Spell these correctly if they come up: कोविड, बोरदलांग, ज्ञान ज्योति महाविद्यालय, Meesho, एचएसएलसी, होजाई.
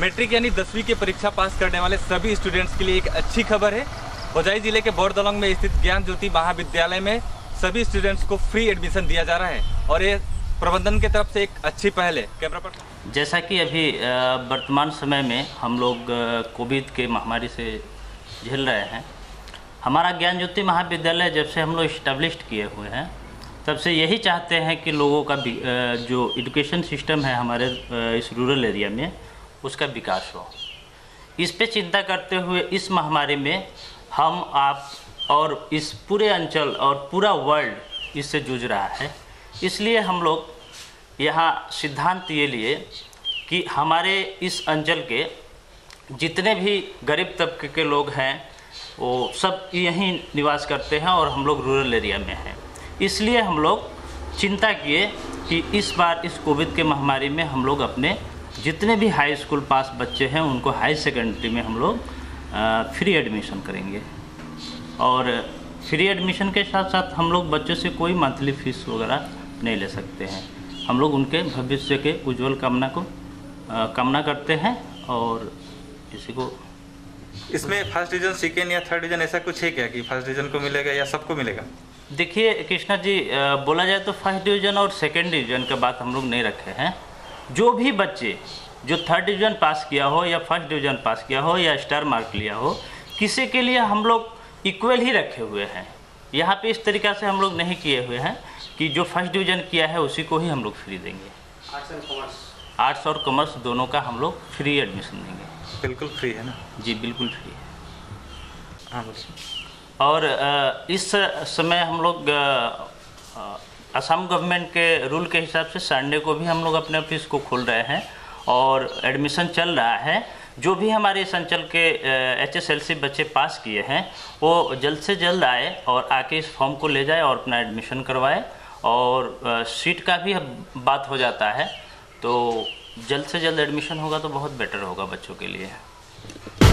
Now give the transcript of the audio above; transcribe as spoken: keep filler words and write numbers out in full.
Matric यानी दसवीं की परीक्षा पास करने वाले सभी स्टूडेंट्स के लिए एक अच्छी खबर है। होजाई जिले के बोरदलांग में स्थित ज्ञान ज्योति महाविद्यालय में सभी स्टूडेंट्स को फ्री एडमिशन दिया जा रहा है और ये प्रबंधन की तरफ से एक अच्छी पहल है। कैमरा पर जैसा कि अभी वर्तमान समय में हम लोग कोविड के महामारी से झेल रहे हैं, हमारा ज्ञान ज्योति महाविद्यालय जब से हम लोग इस्टेब्लिश किए हुए हैं तब से यही चाहते हैं कि लोगों का जो एजुकेशन सिस्टम है हमारे इस रूरल एरिया में उसका विकास हो। इस पे चिंता करते हुए इस महामारी में हम आप और इस पूरे अंचल और पूरा वर्ल्ड इससे जूझ रहा है, इसलिए हम लोग यहाँ सिद्धांत ये लिए कि हमारे इस अंचल के जितने भी गरीब तबके के लोग हैं वो सब यहीं निवास करते हैं और हम लोग रूरल एरिया में हैं। इसलिए हम लोग चिंता किए कि इस बार इस कोविड के महामारी में हम लोग अपने जितने भी हाई स्कूल पास बच्चे हैं उनको हाई सेकेंडरी में हम लोग फ्री एडमिशन करेंगे और फ्री एडमिशन के साथ साथ हम लोग बच्चों से कोई मंथली फीस वगैरह नहीं ले सकते हैं। हम लोग उनके भविष्य के उज्ज्वल कामना को आ, कामना करते हैं और इसी को। इसमें फर्स्ट डिवीजन सेकेंड या थर्ड डिवीजन ऐसा कुछ है क्या कि फर्स्ट डिवीजन को मिलेगा या सबको मिलेगा? देखिए कृष्णा जी, बोला जाए तो फर्स्ट डिवीजन और सेकेंड डिवीजन का बात हम लोग नहीं रखे हैं। जो भी बच्चे जो थर्ड डिवीजन पास किया हो या फर्स्ट डिवीजन पास किया हो या स्टार मार्क लिया हो, किसी के लिए हम लोग इक्वल ही रखे हुए हैं। यहाँ पे इस तरीक़ा से हम लोग नहीं किए हुए हैं कि जो फर्स्ट डिवीजन किया है उसी को ही हम लोग फ्री देंगे। आर्ट्स एंड कॉमर्स आर्ट्स और कॉमर्स दोनों का हम लोग फ्री एडमिशन देंगे। बिल्कुल फ्री है ना? जी बिल्कुल फ्री है। हाँ और इस समय हम लोग असम गवर्नमेंट के रूल के हिसाब से संडे को भी हम लोग अपने ऑफिस को खोल रहे हैं और एडमिशन चल रहा है। जो भी हमारे इस अंचल के एच एस एल सी बच्चे पास किए हैं वो जल्द से जल्द आए और आके इस फॉर्म को ले जाए और अपना एडमिशन करवाए और सीट का भी बात हो जाता है, तो जल्द से जल्द एडमिशन होगा तो बहुत बेटर होगा बच्चों के लिए।